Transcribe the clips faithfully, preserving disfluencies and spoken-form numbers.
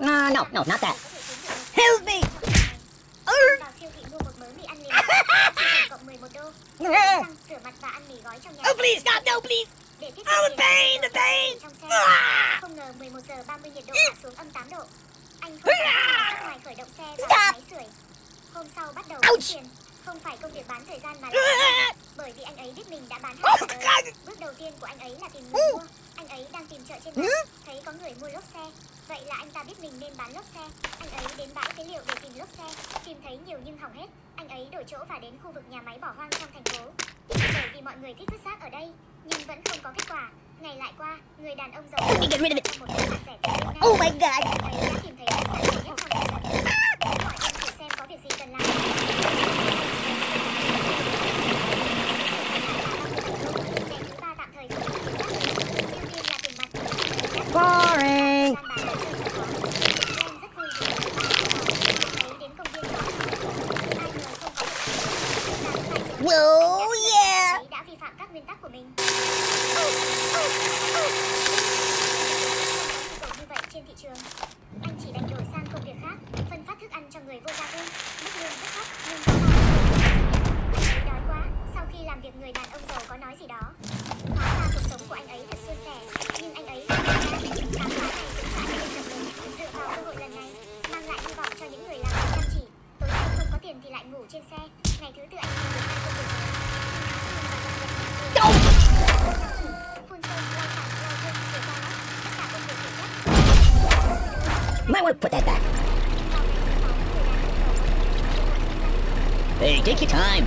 No, no, no, not that. Help me! Oh, please, God, no, please! Oh, the pain, the pain! Ouch! Không phải công việc bán thời gian mà là bởi vì anh ấy biết mình đã bán hàng rồi. Bước đầu tiên của anh ấy là tìm người mua. Anh ấy đang tìm chợ trên mạng, thấy có người mua lốp xe. Vậy là anh ta biết mình nên bán lốp xe. Anh ấy đến bãi phế liệu để tìm lốp xe, tìm thấy nhiều nhưng hỏng hết. Anh ấy đổi chỗ và đến khu vực nhà máy bỏ hoang trong thành phố. Bởi vì mọi người thích vứt rác ở đây, nhưng vẫn không có kết quả. Ngày lại qua, người đàn ông giàu một cái mặt rẻ tiền. Oh my God! Anh ấy đã tìm thấy lốp xe rẻ nhất trong thành phố. Hỏi anh thử xem có việc gì cần làm. Boring. Whoa, yeah. Might want to put that back. Hey, take your time.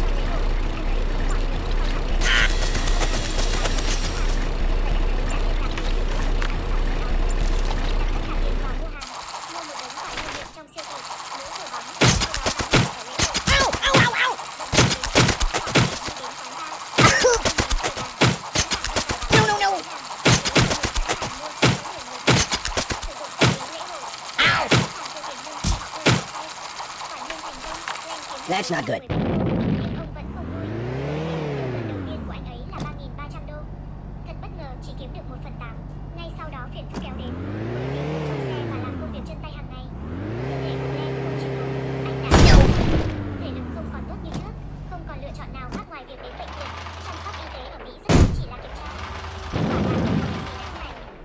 That's not good.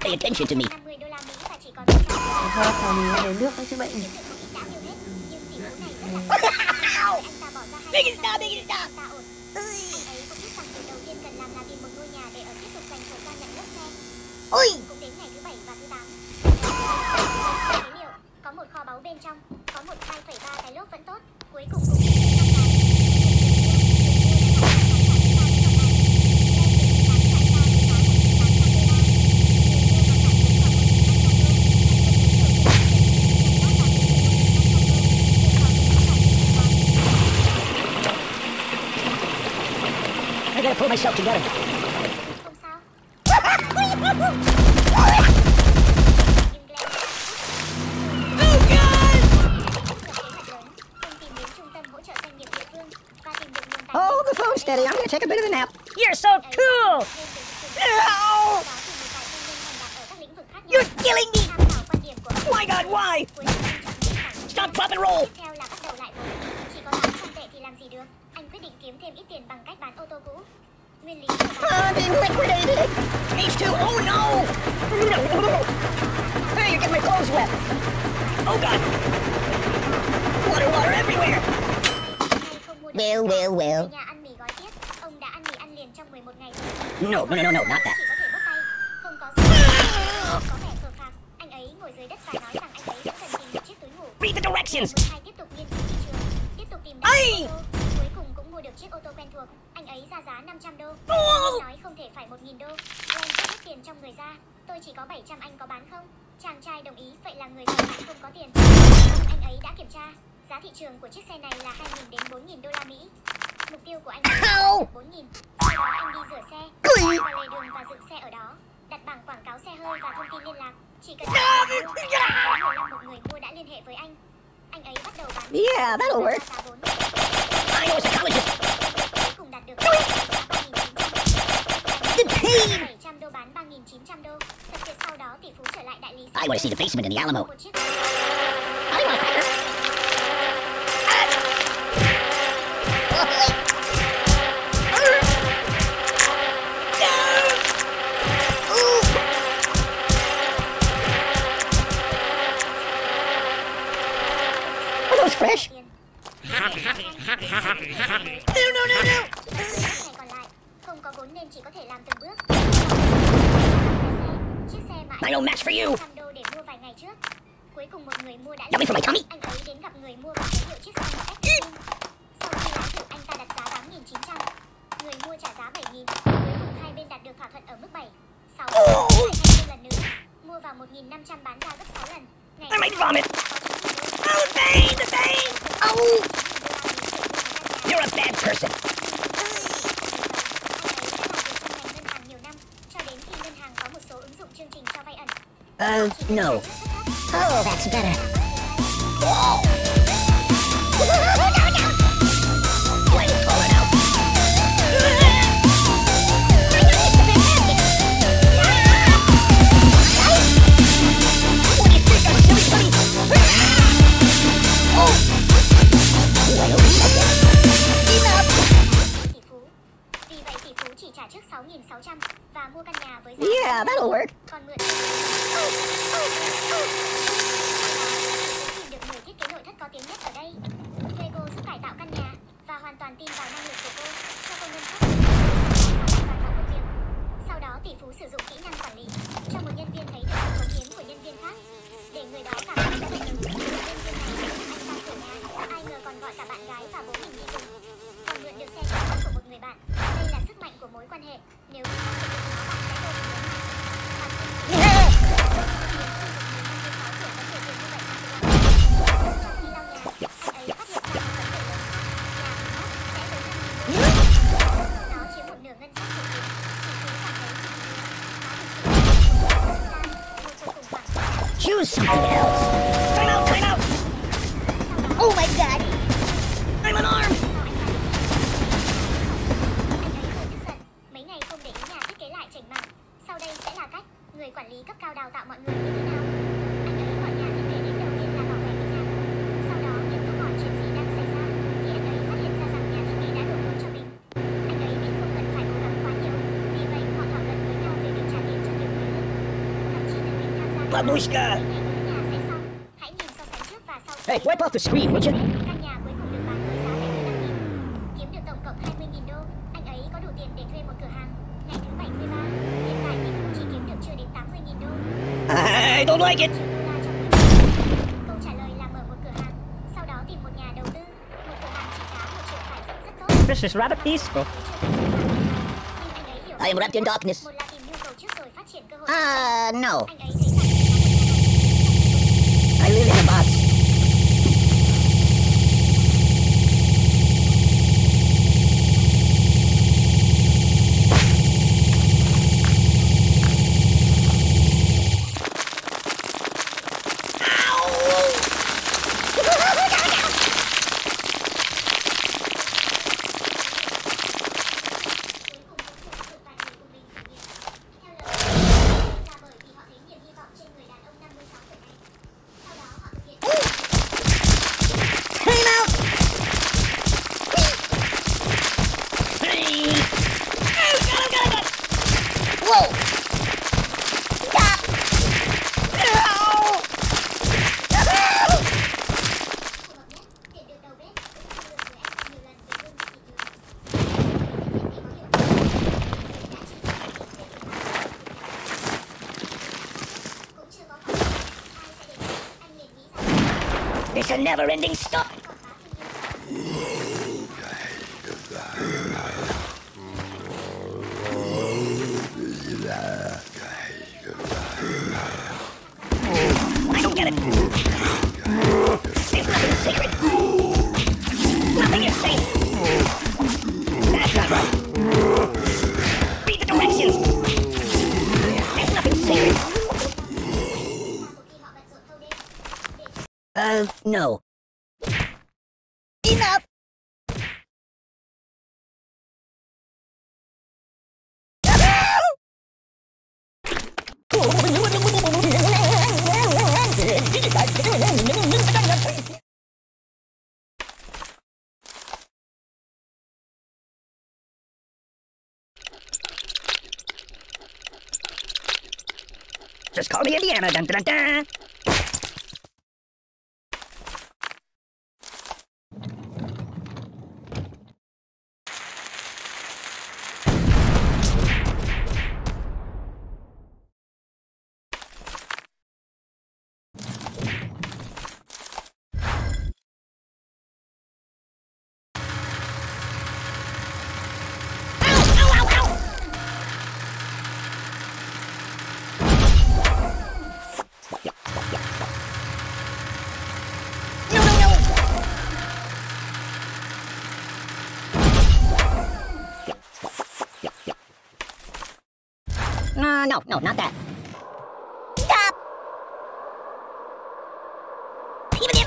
Pay attention to me. Make it stop, make it stop. Ôi. Có một kho báu bên trong, có một hai phẩy ba cái lốp vẫn tốt, cuối cùng cũng I gotta pull myself together. Oh God! Hold the phone steady. I'm gonna take a bit of a nap. You're so cool. Ow! You're killing me. My God, why? Stop, pop, and roll. I've been liquidated! These two, oh no! Hey, you're getting my clothes wet! Oh God! Water, water everywhere! Well, well, well. No, no, no, no, not that. Read the directions! Hey! Anh ấy ra giá năm trăm đô. Anh nói không thể phải một nghìn đô. Anh rất ít tiền trong người ra. Tôi chỉ có bảy trăm, anh có bán không? Chàng trai đồng ý, vậy là người còn lại không có tiền. Anh ấy đã kiểm tra. Giá thị trường của chiếc xe này là hai nghìn đến bốn nghìn đô la Mỹ. Mục tiêu của anh là bốn nghìn. Sau đó anh đi rửa xe, đi vào lề đường và dựng xe ở đó. Đặt bảng quảng cáo xe hơi và thông tin liên lạc. Chỉ cần một người mua đã liên hệ với anh. Anh ấy bắt đầu bán. Yeah, that'll work. I know a psychologist. The pain! I want to see the basement in the Alamo. I want to fight her. Are those fresh? No, no, no, no! My own match for you! Help me for my tummy! Oh. I might vomit! Oh, the pain! The pain! Oh! You're a bad person! Uh, no. Oh, that's better. Oh. Yeah, that'll work. Choose something else. Time out, time out! Oh my god! I'm unarmed! Babushka! Hey, wipe off the screen, would you? I don't like it! This is rather peaceful. I am wrapped in darkness. Ah, uh, no. I live in a box. It's a never-ending story. I don't get it. It's nothing secret. Nothing is safe. That's not right. Read the directions. There's nothing secret. Uh, no. Enough! No! Just call me Indiana, dun dun dun. Uh, no, no, not that. Stop! Even if I...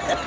Enough!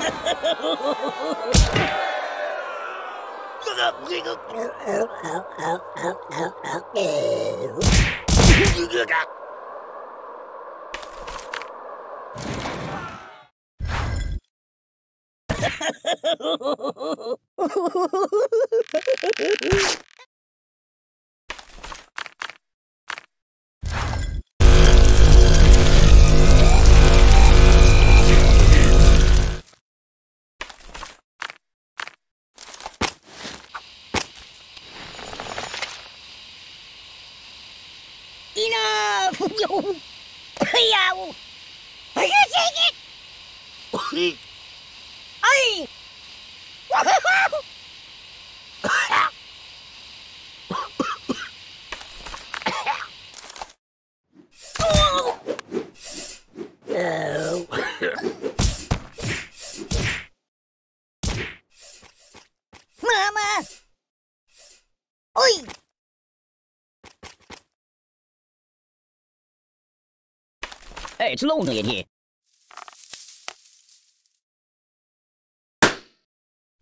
Yow! Are you taking it? Aye! Mama! Oi! Hey, it's lonely in here.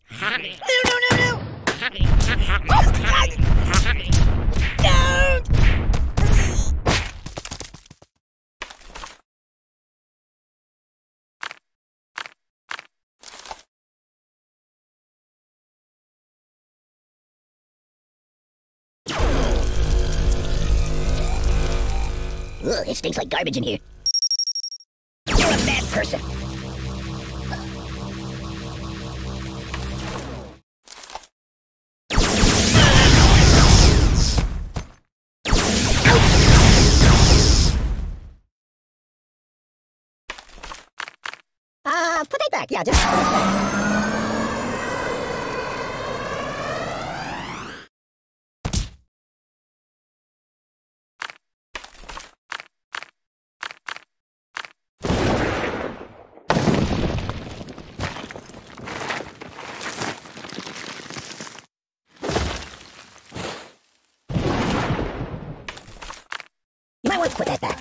Happy. No, no, no, no! Happy. Oh, God! Happy. Don't! Ugh, it stinks like garbage in here. Bad person. Uh, put it back. Yeah, just put it back. Let's put that back.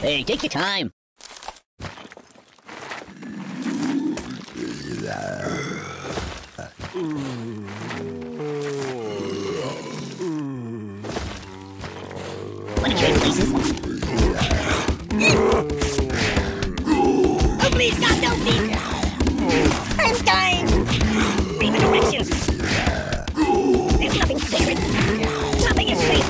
Hey, take your time. Wanna trade places? Oh, please, God, don't me! I'm dying! Leave the directions! There's nothing sacred! Nothing is safe!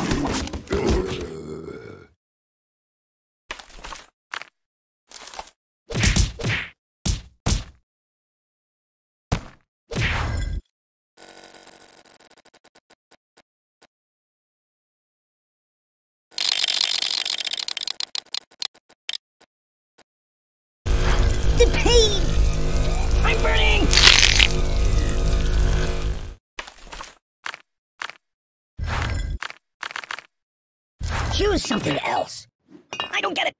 Pain! I'm burning! Choose something else. I don't get it.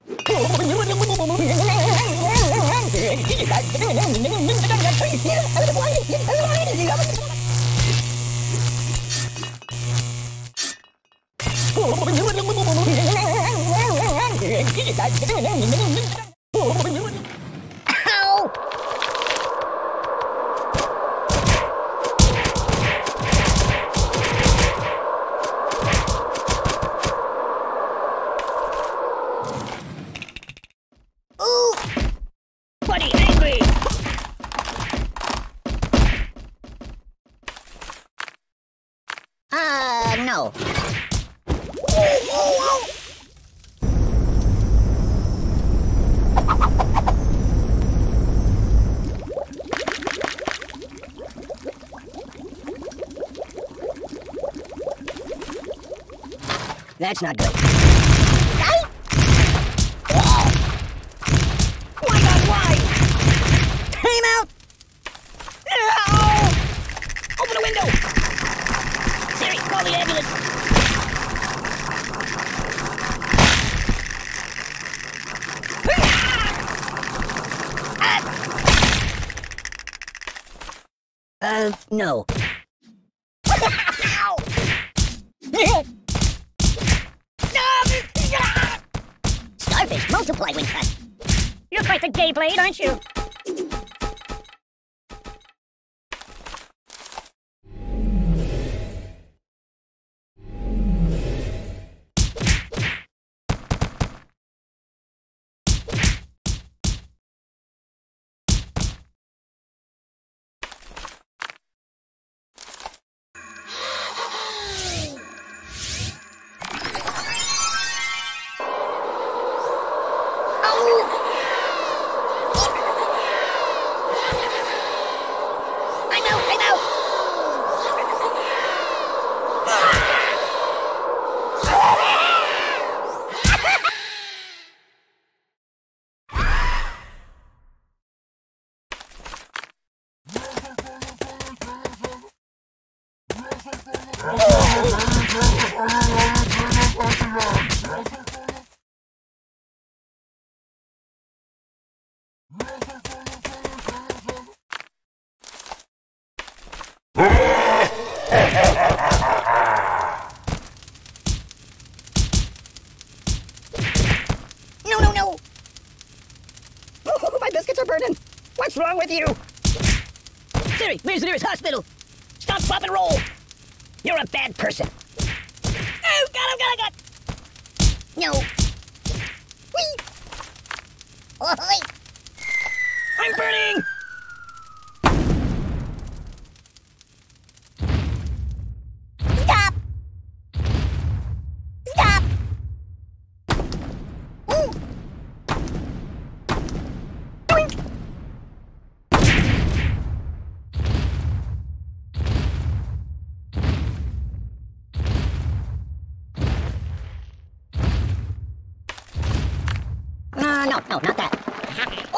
well. That's not good. Right? Why not why? Time out! Ow! Open the window! Siri, call the ambulance! Uh, no. Multiply when cut. You're quite the gay blade, aren't you? What's wrong with you? Siri, where's the nearest hospital? Stop, pop, and roll! You're a bad person. Oh, God, oh, God, oh, God! No. Whee! Oh, wait. I'm burning! Stop! Stop! Ooh. Doink! No, no, not that.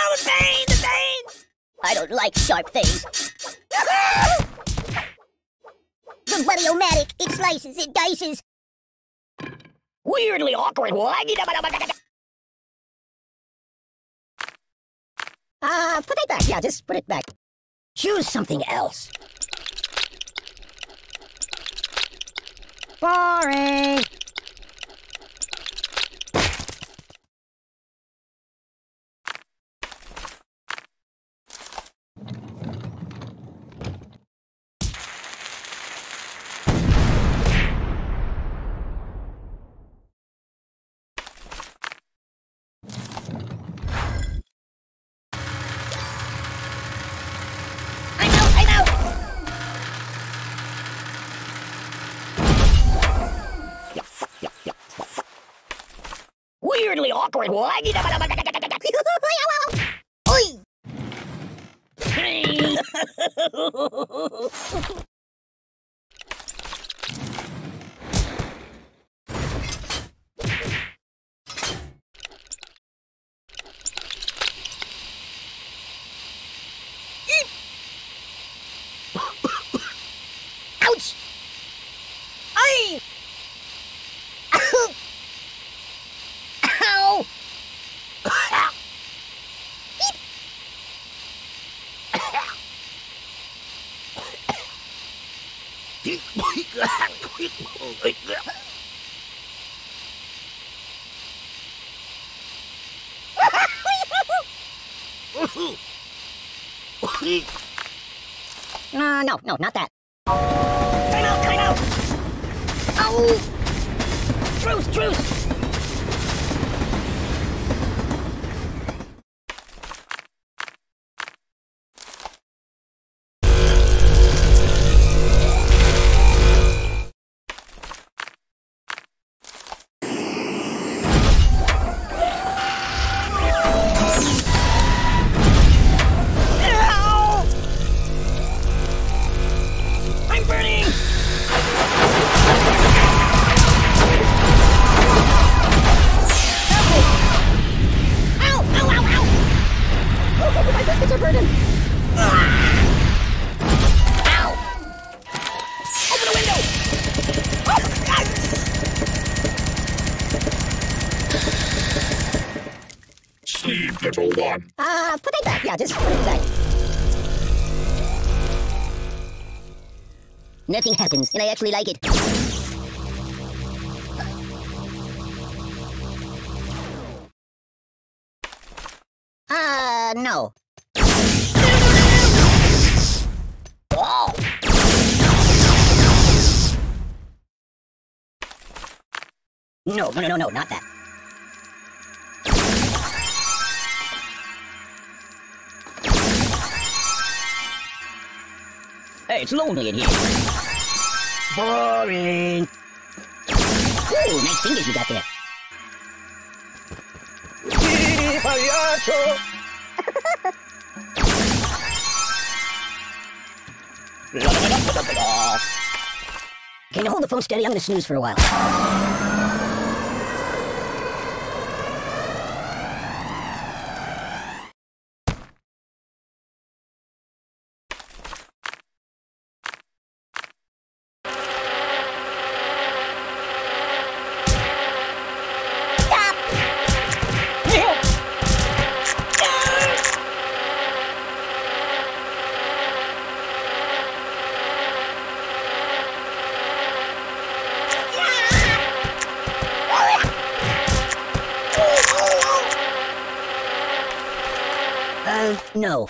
Oh, the pain! The pain! I don't like sharp things. The Buddy-O-Matic, it slices, it dices. Weirdly awkward. Why? Uh, put it back. Yeah, just put it back. Choose something else. Boring. Weirdly awkward. Why? Ouch! Aye! Heep! No, no, no, not that. Time out, time out! Ow! Truce, truce! Little one. Ah, uh, put it back. Yeah, just put it back. Nothing happens, and I actually like it. Ah, uh, no. No, no, no, no, not that. Hey, it's lonely in here. Boring. Ooh, nice fingers you got there. Okay, now hold the phone steady. I'm gonna snooze for a while. Uh, no.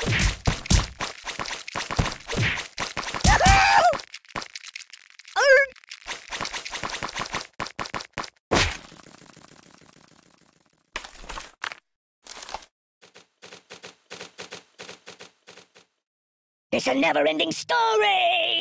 It's a never-ending story!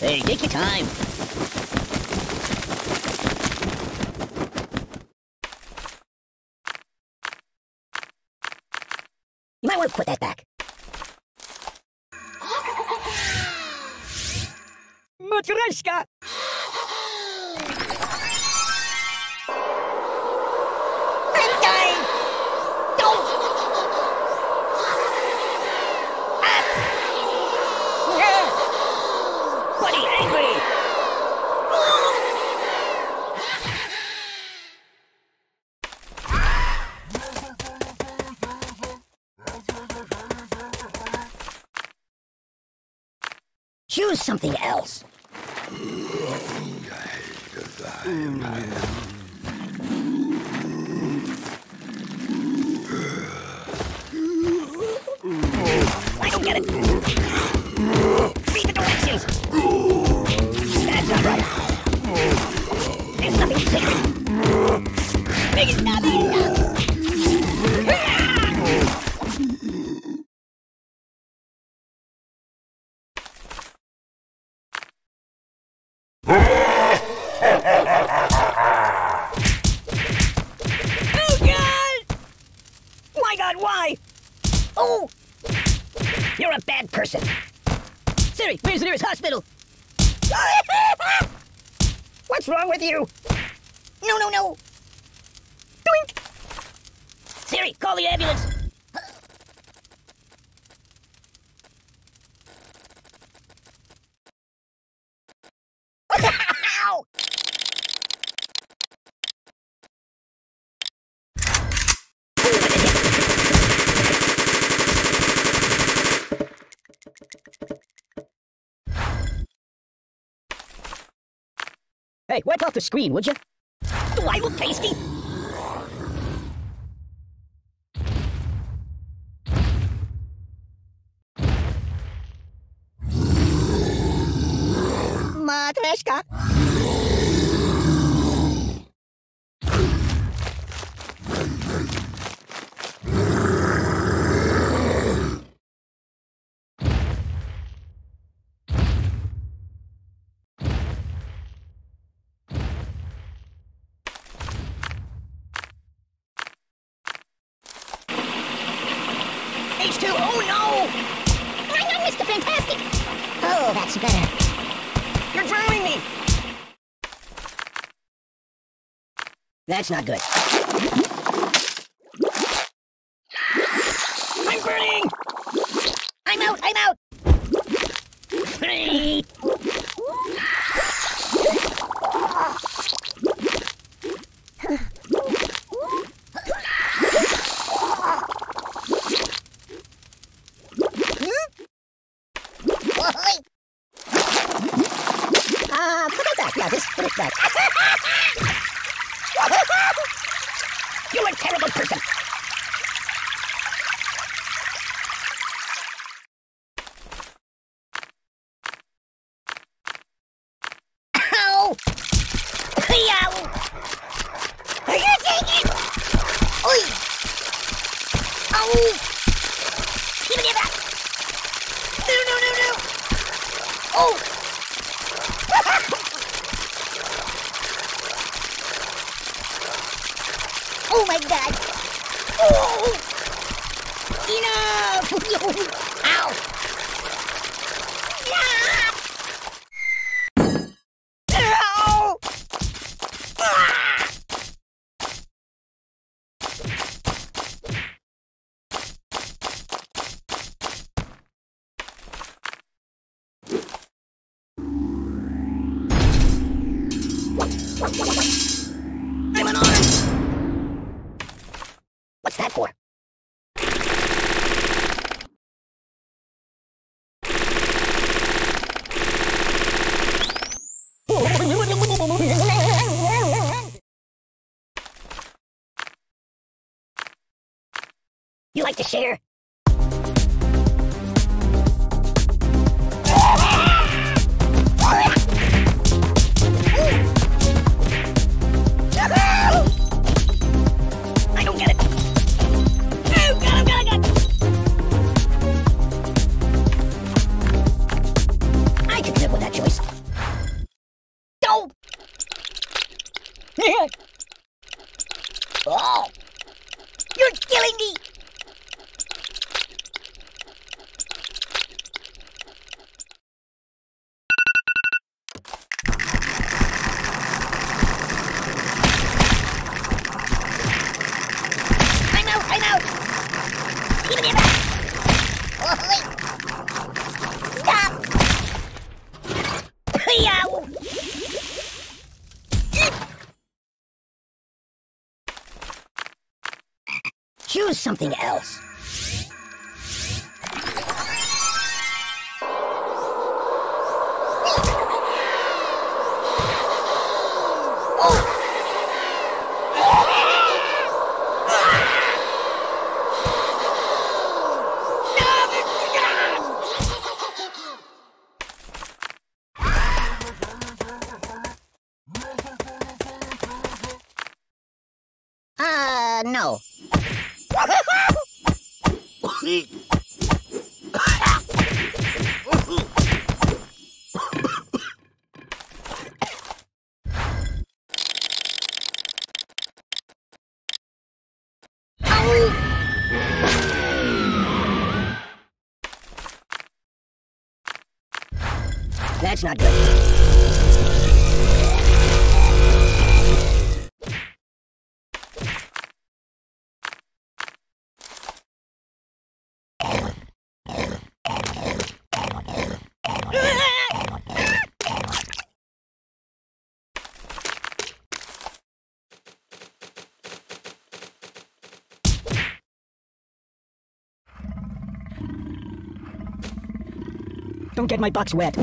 Hey, take your time. You might want to put that back. Matryoshka! I'm dying! Don't! Choose something else. I don't get it. Read the directions. That's not right. There's nothing sacred. Make it nothing. Why? Oh! You're a bad person. Siri, where's the nearest hospital? What's wrong with you? No, no, no. Doink! Siri, call the ambulance! Hey, wipe off the screen, would you? Do I look tasty? Matryoshka. H two, oh no! I'm not Mister Fantastic! Oh, that's better. You're drowning me! That's not good. I'm burning! I'm out, I'm out! Uh, put it back. Yeah, just put it back. You're a terrible person. Ow! Yow! Are you taking it? Oi! Ow! Give me that! No, no, no, no! Oh! Oh my god! Oh! Enough! Ow! Yeah! Ow! Ah! I'm an arm! What's that for? You like to share? Oh! You're killing me! I'm out! I'm out! Give me back! Oh, stop! Yow! Choose something else. Uh, no. That's not good. Don't get my box wet.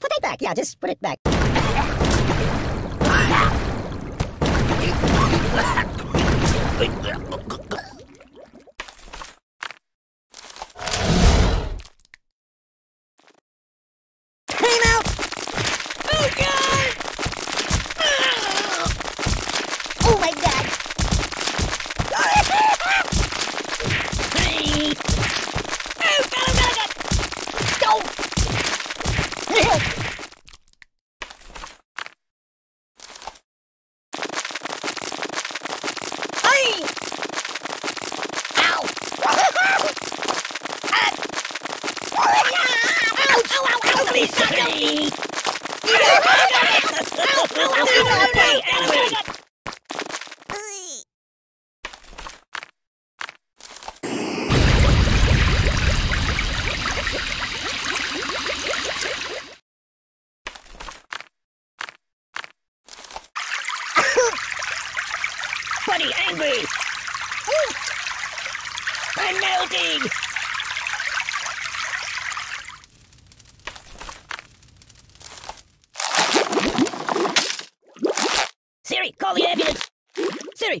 Put it back. Yeah, just put it back. Came out! Oh, God! Oh, my God! Hey! Oh, God, God, God! Go!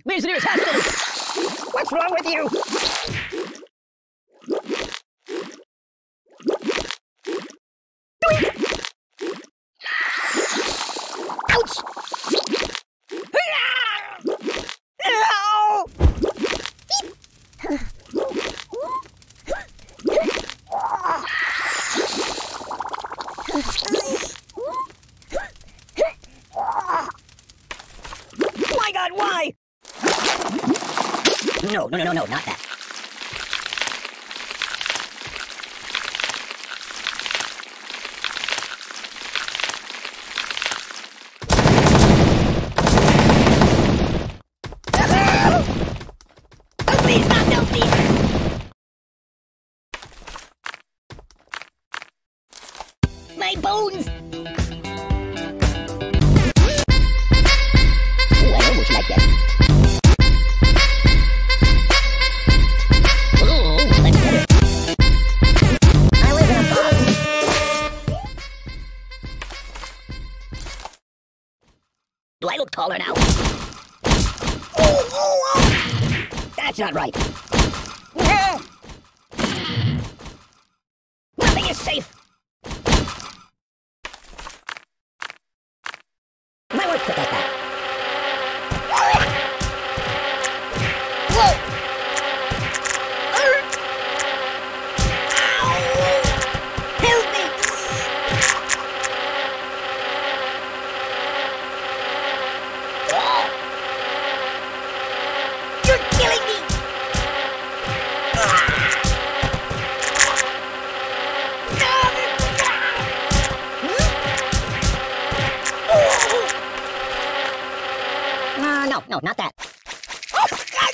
Where's the nearest hospital? What's wrong with you? Ouch! No! My God, why? No, no, no, no, no, not that. Do I look taller now? Oh, oh, oh. That's not right. No. Nothing is safe. My work put that back. Whoa. No, not that. Oh, God!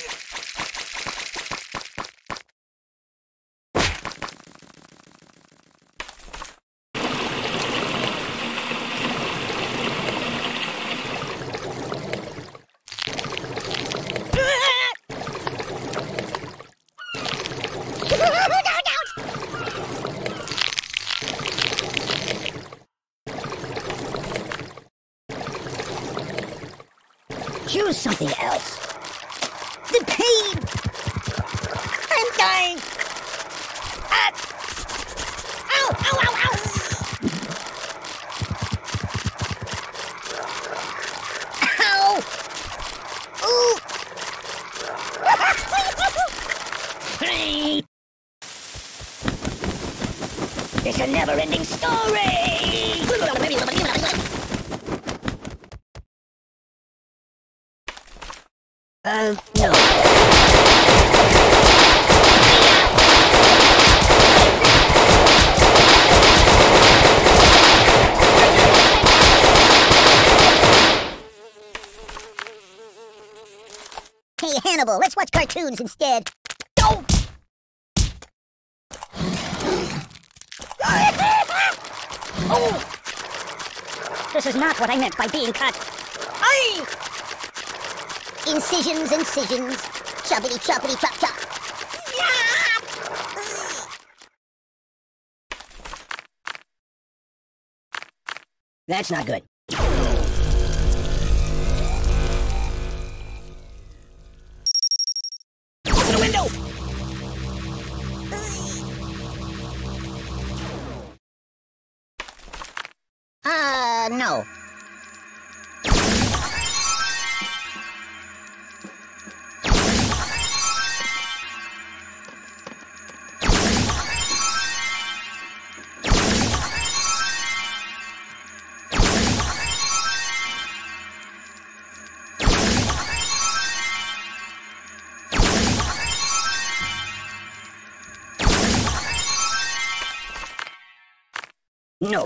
Choose something else. The pain! I'm dying! It's a never-ending story! Uh, no. Hey, Hannibal, let's watch cartoons instead. Oh! Oh! This is not what I meant by being cut. Aye! Incisions, incisions. Choppity, choppity, chop, chop. That's not good. Uh, no. No,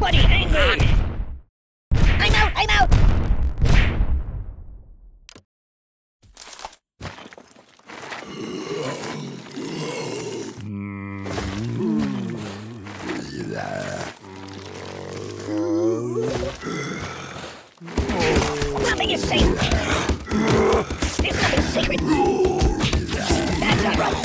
Buddy, angry! I'm out! I'm out! Nothing is safe! There's nothing sacred! That's not right!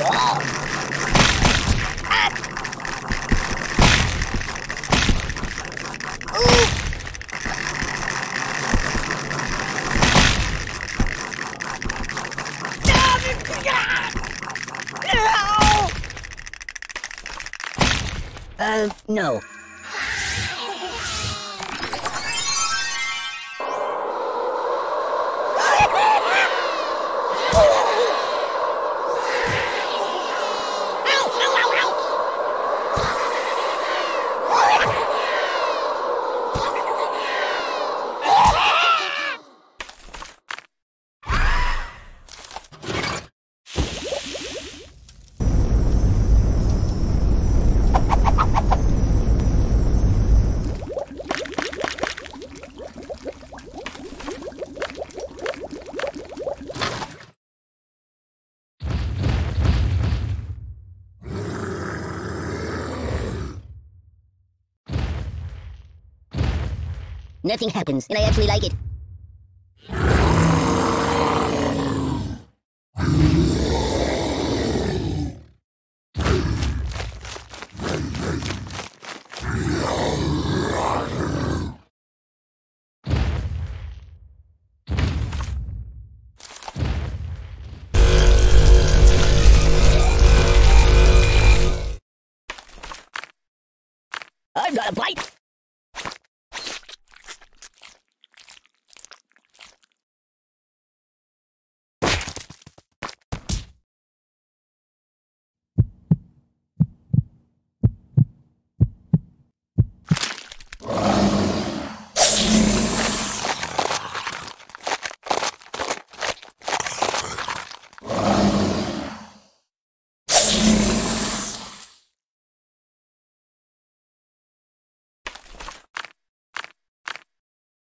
Whoa. Ah. Ooh. Uh, no. Nothing happens, and I actually like it. light.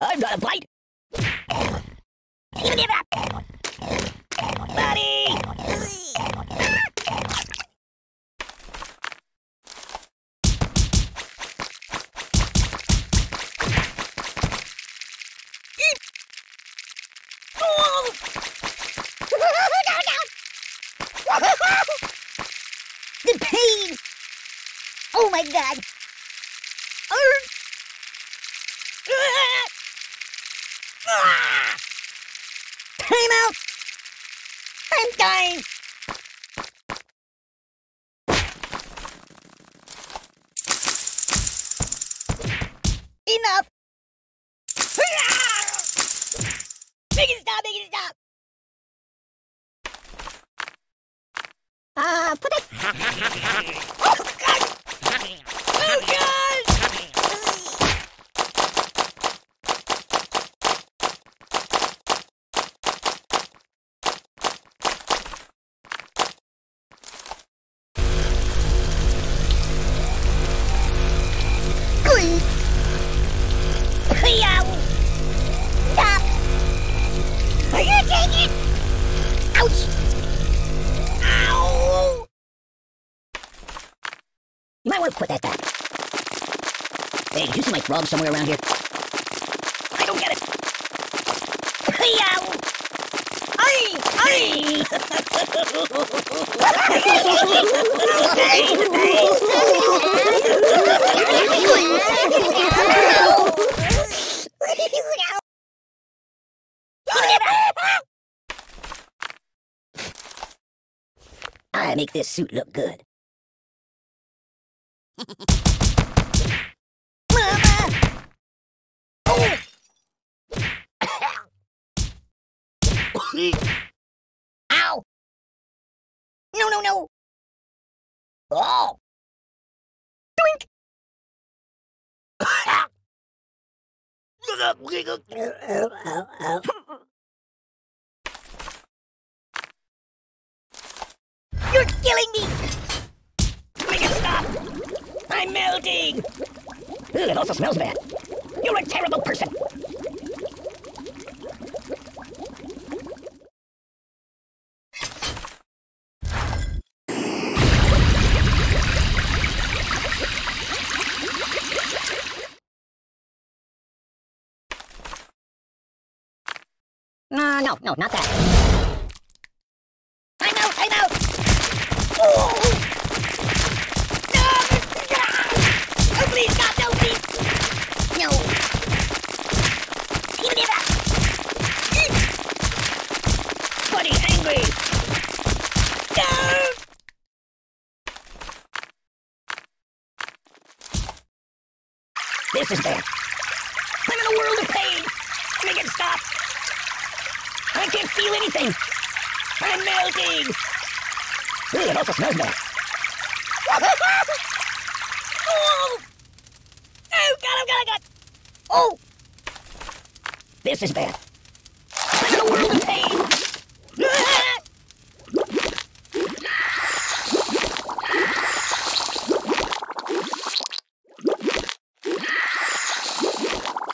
I've got a bite. Give it up, buddy. The pain. Oh my God. Time out! I'm dying! Enough! Make it stop! Make it stop! Ah, uh, put it... Oh, God! Oh, God! You might want to put that back. Hey, did you see my frog somewhere around here? I don't get it. Hey-ow! Aye! Aye! I make this suit look good. Mama! Oh! Ow! No, no, no! Oh! Doink! You're killing me! Make it stop! I'm melting! Ooh, it also smells bad. You're a terrible person! No, no, no, not that. I'm out, I'm out! Oh! Please, God, no, please! No. Give it up! Buddy, angry! No! This is bad. I'm in a world of pain! Make it stop! I can't feel anything! I'm melting! Ooh, it also smells bad. Oh! Oh, God, oh, God, oh, God! Oh! This is bad. I'm in a world of pain!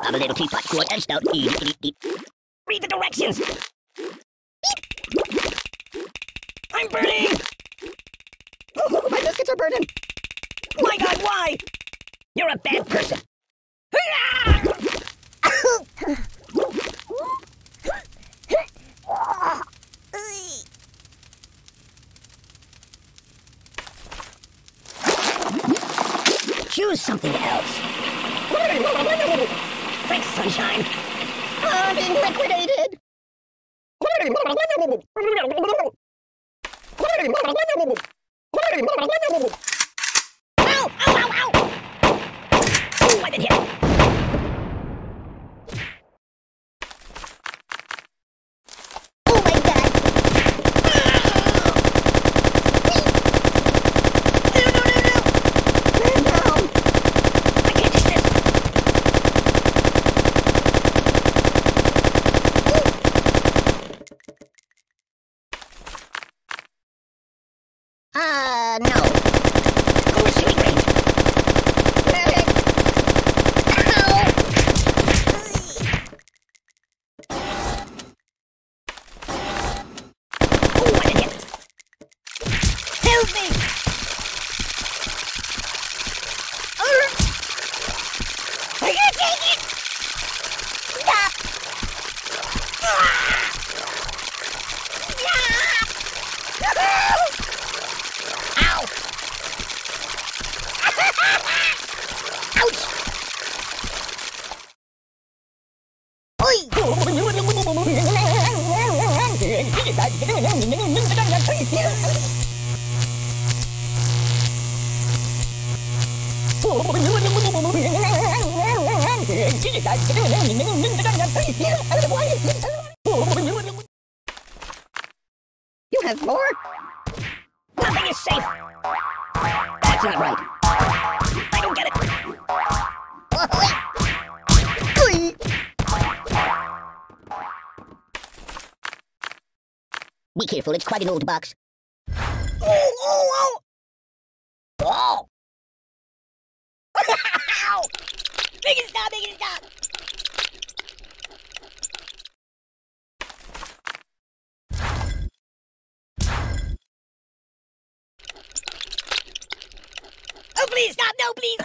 I'm a little teapot, short and stout. Eat, eat, eat. Read the directions! I'm burning! Oh, my biscuits are burning! My God, why? You're a bad person. Choose something else. Thanks, sunshine. I'm being liquidated. Ow! Ow! Ow! Ow! Uh, no. Go shooting range. Oh, what a difference. Help me! Uh, are you taking it? Stop! Ah! You have more? Nothing is safe! That's not right. I don't get it. Be careful, it's quite an old box. Oh, oh, oh! Oh! Make it stop, make it stop! Oh, please stop, no, please!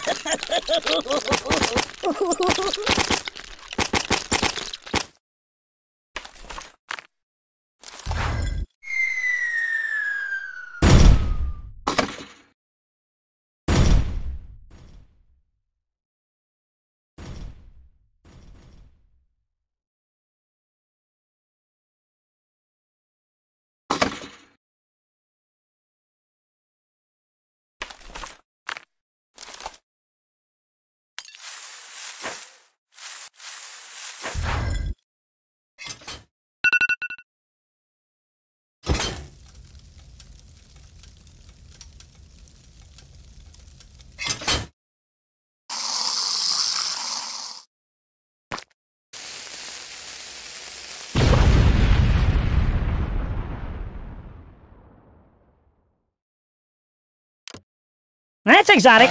That's exotic.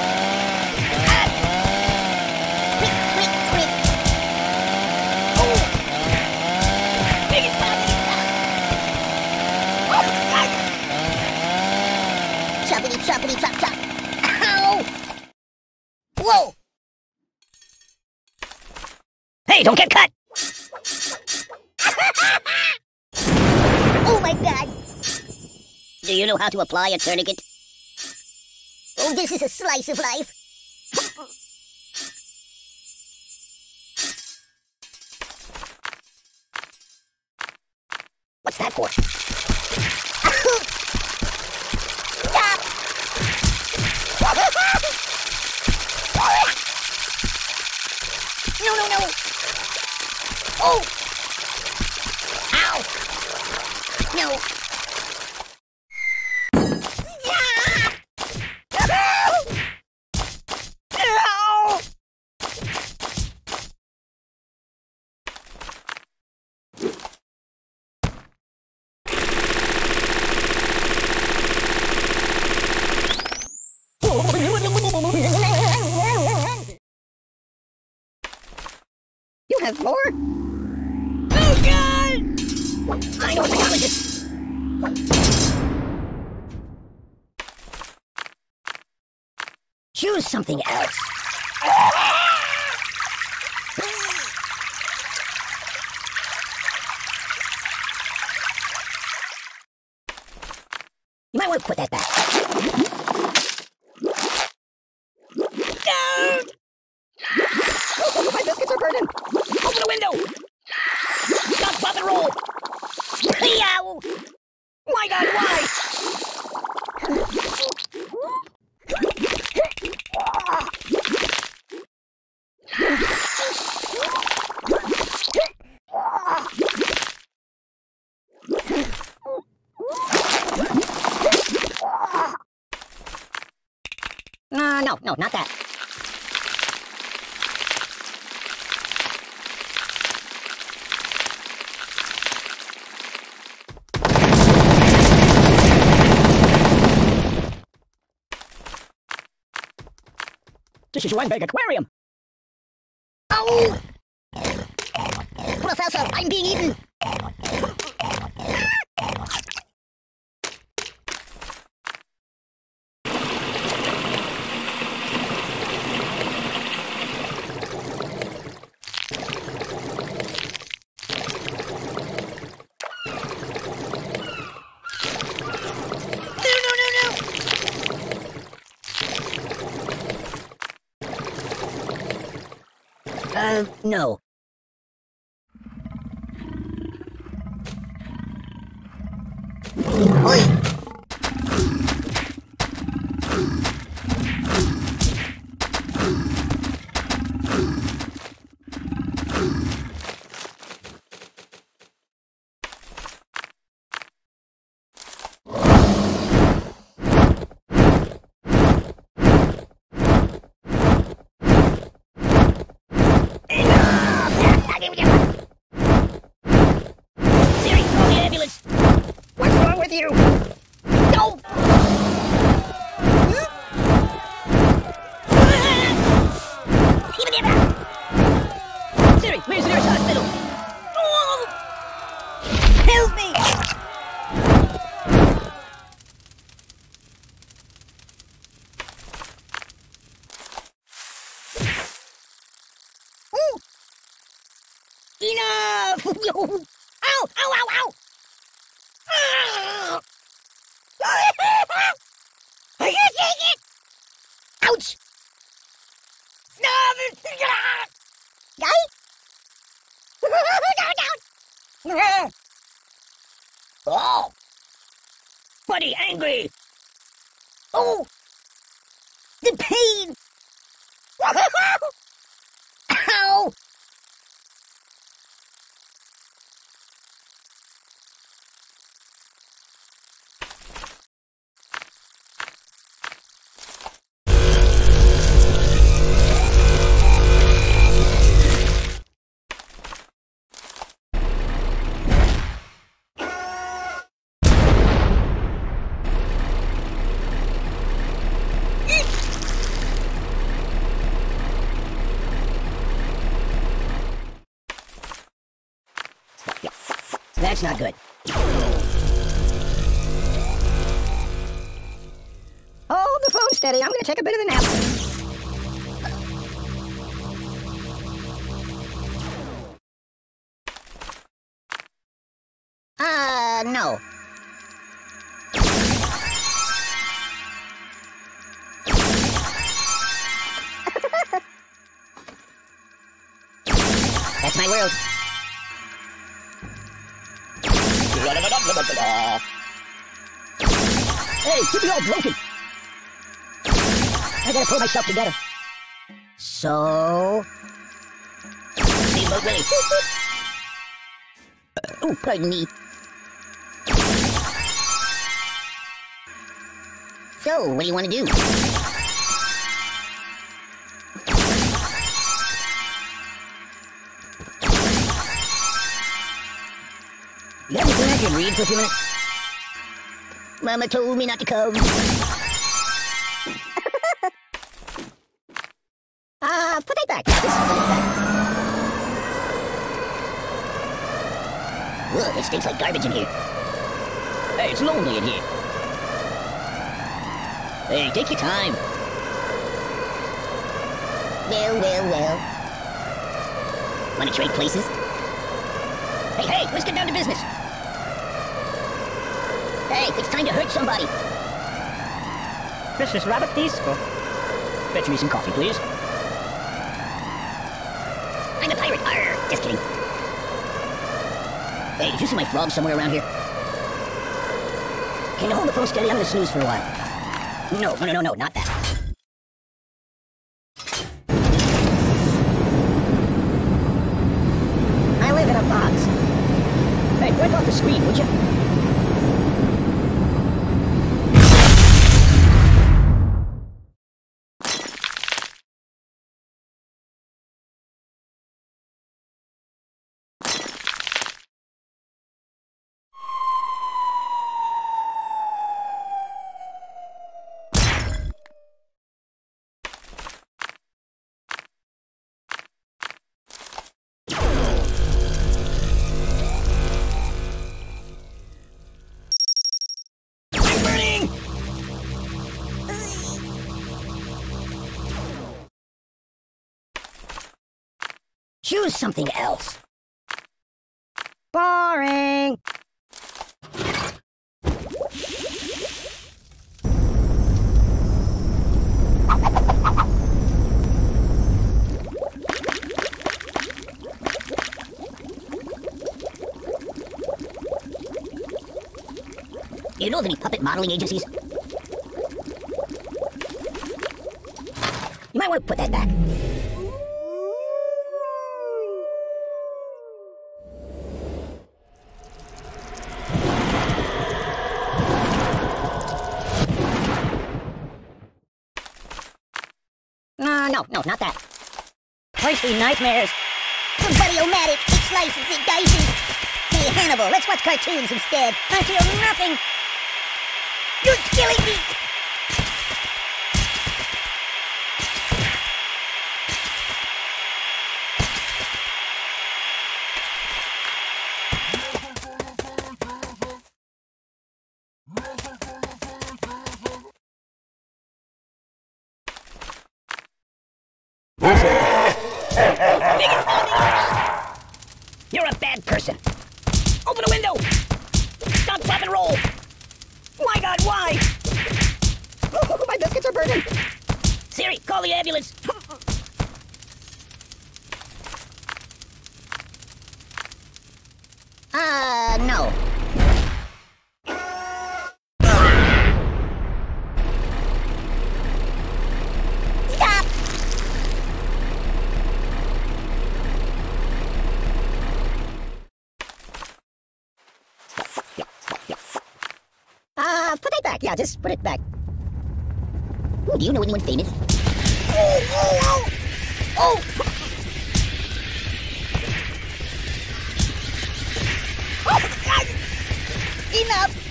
Choppity, choppity, chop, chop. Ow! Whoa! Hey, don't get cut! Oh my God! Do you know how to apply a tourniquet? Oh, this is a slice of life. What's that for? Stop! No, no, no! Oh! Ow! No! You have more? Oh God! I know a psychologist! Choose something else. You might want to put that back. My God, why? Uh, no, no, not that. This is one big aquarium. Ow! Professor, I'm being eaten. Uh, no. Oi! You. No! Huh? Siri, where's the nearest hospital? Oh! Help me! Ooh. Enough! Ow! Ow! Ow! Ow! Are you taking it? Ouch! No! Die? No, no! Oh! Buddy, angry! Oh! The pain! Ow! That's not good. Hold the phone steady. I'm gonna take a bit of a nap. Uh, no. That's my world. Hey, keep it all broken. I gotta pull myself together. So... Steamboat ready. Oh, pardon me. So, what do you want to do? You ever think I can read for a few minutes? Mama told me not to come. Ah, uh, put that back. Put that back. Ugh, it stinks like garbage in here. Hey, it's lonely in here. Hey, take your time. Well, well, well. Wanna trade places? Hey, hey, let's get down to business. Hey, it's time to hurt somebody. This is Robert Disco. Fetch me some coffee, please. I'm a pirate. Arr, just kidding. Hey, did you see my frog somewhere around here? Can you hold the phone steady? I'm gonna snooze for a while. No, no, no, no, no, not that. I live in a box. Hey, break off the screen, would you? Choose something else. Boring. You know of any puppet modeling agencies? You might want to put that back. Uh, no, no, not that. Tasty nightmares. Somebody-o-matic, it's slices, it dices. Hey, Hannibal, let's watch cartoons instead. I feel nothing. You're killing me! You're a bad person. Open a window! Stop, pop, and roll! My God, why? Oh, my biscuits are burning. Siri, call the ambulance. Uh, no. Stop! Uh, put it back. Yeah, just put it back. Ooh, do you know anyone famous? Oh, oh, oh! Oh! Oh, God! Enough!